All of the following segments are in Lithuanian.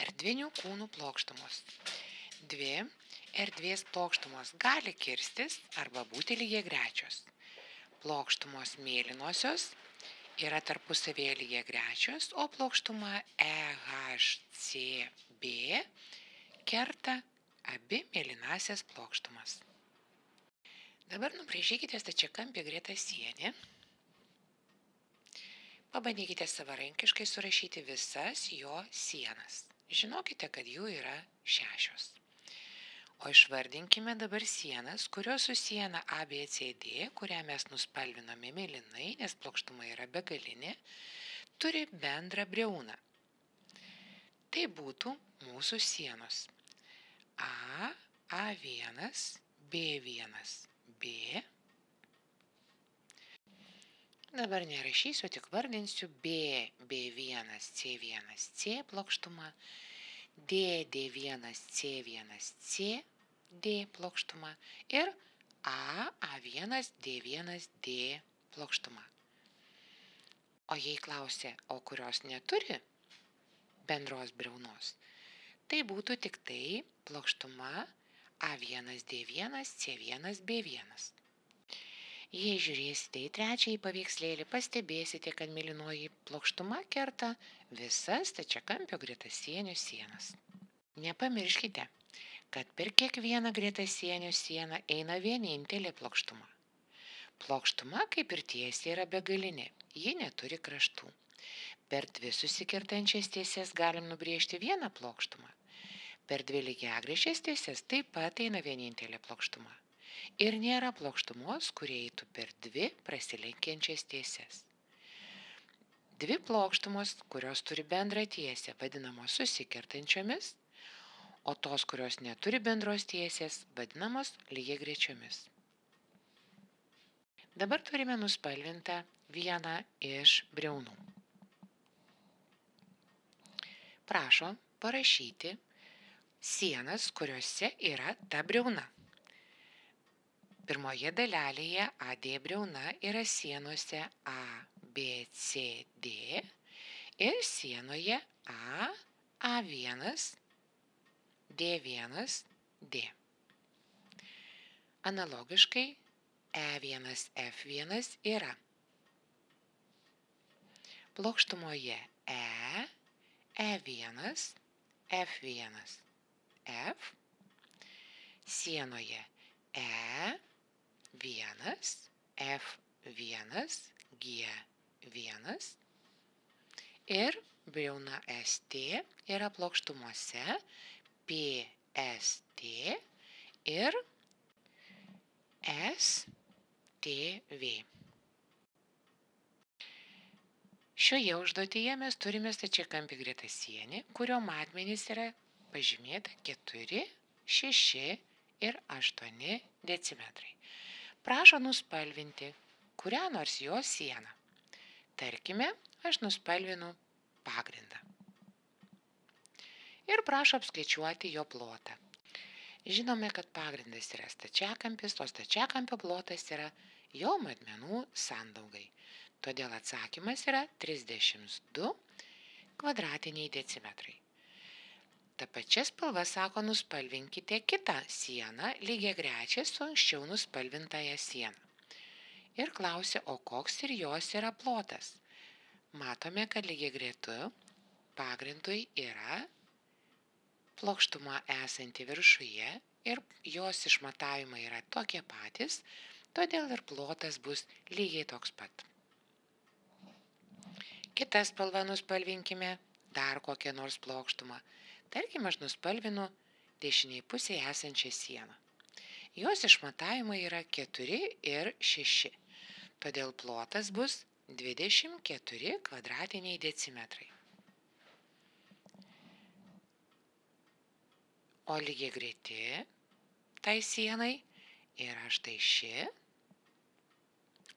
erdvinių kūnų plokštumos. Dvi erdvės plokštumos gali kirstis arba būti lygiagrečios. Plokštumos mėlynosios yra tarpusavėje lygiagrečios, o plokštuma EHCB kerta abi mėlynasias plokštumas. Dabar nubrėžykite stačiakampį gretiesienį. Pabandykite savarankiškai surašyti visas jo sienas. Žinokite, kad jų yra 6. O išvardinkime dabar sienas, kurios susiena ABCD, kurią mes nuspalvinome mėlynai, nes plokštuma yra begalinė, turi bendrą briauną. Tai būtų mūsų sienos. A, A1, B1, B. Dabar nerašysiu, tik vardinsiu B, B1, C1, C plokštumą, D, D1, C1, C, D plokštumą ir A, A1, D1, D plokštumą. O jei klausė, o kurios neturi bendros briaunos, tai būtų tik tai plokštuma A1, D1, C1, B1. Jei žiūrėsite į trečiąjį paveikslėlį, pastebėsite, kad mėlynoji plokštuma kerta visas stačiakampio gretiesienio sienas. Nepamirškite, kad per kiekvieną gretiesienio sieną eina vienintelė plokštuma. Plokštuma, kaip ir tiesiai, yra begalinė, ji neturi kraštų. Per dvi susikertančias tiesias galim nubrėžti vieną plokštumą. Per dvi lygiagrečias tiesias taip pat eina vienintelė plokštuma. Ir nėra plokštumos, kurie eitų per dvi prasilenkiančias tiesias. Dvi plokštumos, kurios turi bendrą tiesę, vadinamos susikertančiomis, o tos, kurios neturi bendros tiesės, vadinamos lygiagrečiomis. Dabar turime nuspalvintą vieną iš briaunų. Prašom parašyti sienas, kuriuose yra ta briauna. Pirmoje dalelėje AD briauna yra sienose ABCD ir sienoje A, A1, D1, D. Analogiškai E1, F1 yra plokštumoje E, E1, F1, F, sienoje E, F1, G1 ir briauna ST yra plokštumose PST ir STV. Šioje užduotyje mes turime stačiakampį gretiesienį, kurio matmenys yra pažymėta 4, 6 ir 8 decimetrai. Prašo nuspalvinti kurią nors jo sieną. Tarkime, aš nuspalvinu pagrindą. Ir prašo apskaičiuoti jo plotą. Žinome, kad pagrindas yra stačiakampis, o stačiakampio plotas yra jo matmenų sandaugai. Todėl atsakymas yra 32 kvadratiniai decimetrai. Ta pačia spalva, sako, nuspalvinkite kitą sieną lygiagrečią su anksčiau nuspalvintąją sieną. Ir klausia, o koks ir jos yra plotas. Matome, kad lygiagrečiu pagrindui yra plokštuma esanti viršuje ir jos išmatavimai yra tokie patys, todėl ir plotas bus lygiai toks pat. Kitą spalvą nuspalvinkime dar kokią nors plokštumą. Tarkime, aš nuspalvinu dešiniai pusėje esančią sieną. Jos išmatavimai yra 4 ir 6, todėl plotas bus 24 kvadratiniai decimetrai. O lygiagreti tai sienai yra štai ši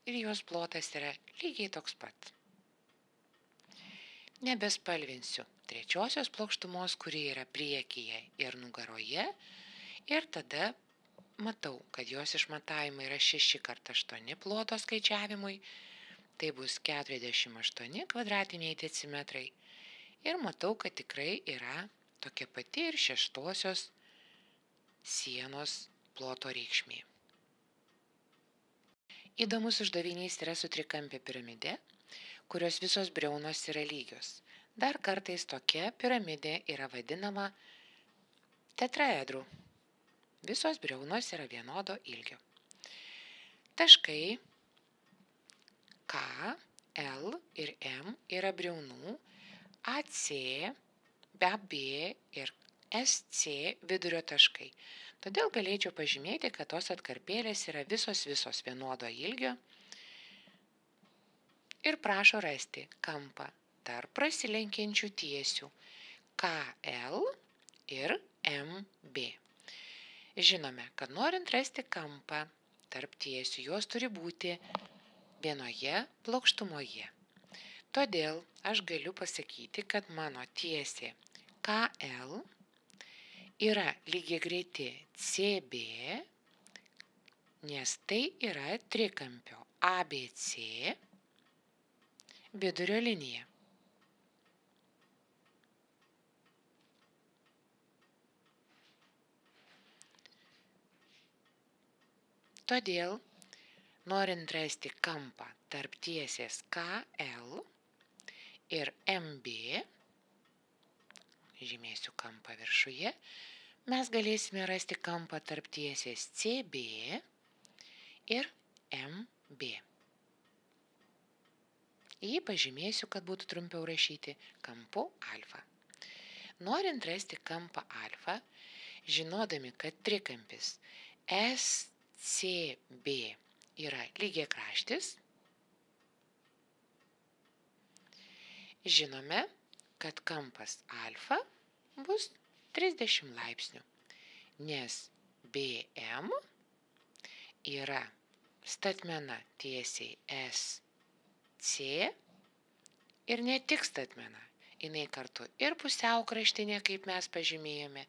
ir jos plotas yra lygiai toks pat. Nebespalvinsiu trečiosios plokštumos, kuri yra priekyje ir nugaroje, ir tada matau, kad jos išmatavimai yra 6 × 8 ploto skaičiavimui, tai bus 48 kvadratiniai decimetrai, ir matau, kad tikrai yra Tokia pati ir šeštosios sienos ploto reikšmė. Įdomus uždavinys yra su trikampė piramidė, kurios visos briaunos yra lygios. Dar kartais tokia piramidė yra vadinama tetraedru. Visos briaunos yra vienodo ilgio. Taškai K, L ir M yra briaunų, AC, BB ir SC vidurio taškai. Todėl galėčiau pažymėti, kad tos atkarpėlės yra visos vienodo ilgio ir prašo rasti kampą tarp prasilenkiančių tiesių KL ir MB. Žinome, kad norint rasti kampą tarp tiesių, jos turi būti vienoje plokštumoje. Todėl aš galiu pasakyti, kad mano tiesė KL yra lygiagreti CB, nes tai yra trikampio ABC vidurio linija. Todėl, norint rasti kampą tarp tiesės KL ir MB, žymėsiu kampą viršuje, mes galėsime rasti kampą tarp tiesės CB ir MB. Jį pažymėsiu, kad būtų trumpiau rašyti, kampu alfa. Norint rasti kampą alfa, žinodami, kad trikampis SCB yra lygiakraštis, žinome, kad kampas alfa bus 30 laipsnių, nes BM yra statmena tiesiai SC ir ne tik statmena, jinai kartu ir pusiaukraštinė, kaip mes pažymėjome,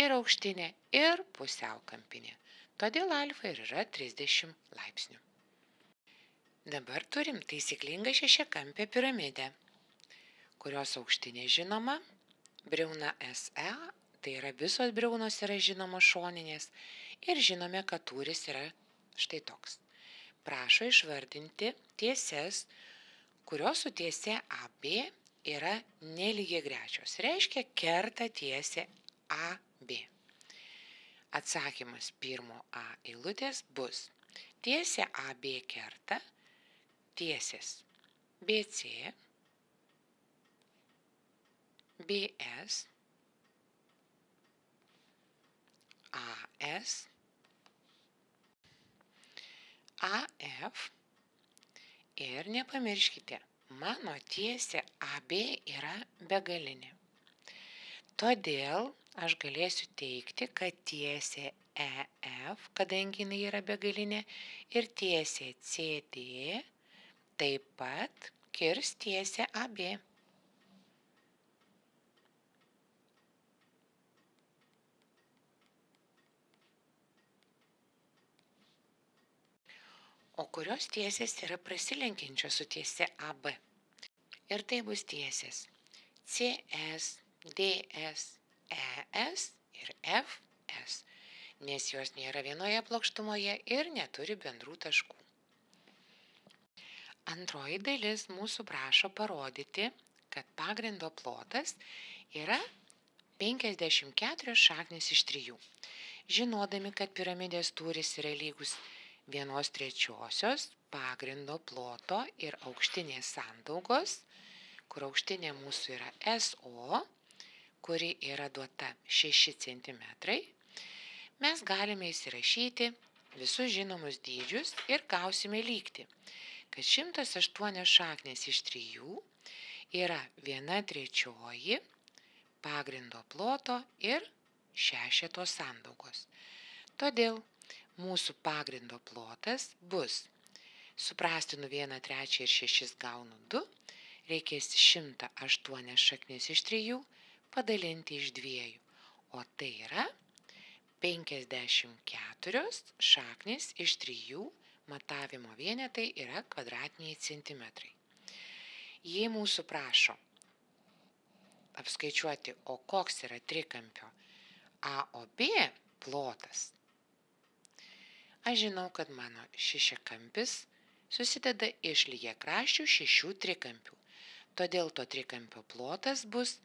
ir aukštinė, ir pusiaukampinė. Todėl alfa ir yra 30 laipsnių. Dabar turim taisyklingą šešiakampę piramidę, kurios aukštinė žinoma, briauna SE, tai yra visos briaunos yra žinoma šoninės, ir žinome, kad tūris yra štai toks. Prašo išvardinti tiesias, kurios su tiesė AB yra nelygiagrečios, reiškia kerta tiesė AB. Atsakymas pirmo A eilutės bus: tiesė AB kerta tiesės BC, BS, AS, AF ir nepamirškite, mano tiesė AB yra begalinė. Todėl aš galėsiu teigti, kad tiesė EF, kadangi jinai yra begalinė, ir tiesė CD taip pat kirs tiesę AB. O kurios tiesės yra prasilenkiančios su tiesė AB. Ir tai bus tiesės CS, DS, ES ir FS, nes jos nėra vienoje plokštumoje ir neturi bendrų taškų. Antroji dalis mūsų prašo parodyti, kad pagrindo plotas yra 54 šaknys iš 3. Žinodami, kad piramidės tūris yra lygus 1/3 pagrindo ploto ir aukštinės sandaugos, kur aukštinė mūsų yra SO, kuri yra duota 6 cm, mes galime įsirašyti visus žinomus dydžius ir gausime lygtį, kad 108 šaknės iš 3 yra 1/3 pagrindo ploto ir 6 sandaugos. Todėl mūsų pagrindo plotas bus, suprastinu 1/3 ir 6 gaunu 2, reikės 108 šaknis iš 3 padalinti iš 2, o tai yra 54 šaknis iš 3, matavimo vienetai yra kvadratiniai centimetrai. Jei mūsų prašo apskaičiuoti, o koks yra trikampio AOB plotas. Aš žinau, kad mano šešiakampis susideda iš lygiakraščių šešių trikampių, todėl to trikampio plotas bus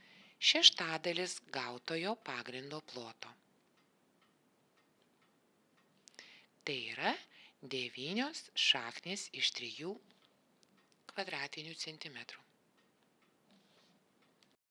šeštadalis gautojo pagrindo ploto. Tai yra 9 šaknys iš 3 kvadratinių centimetrų.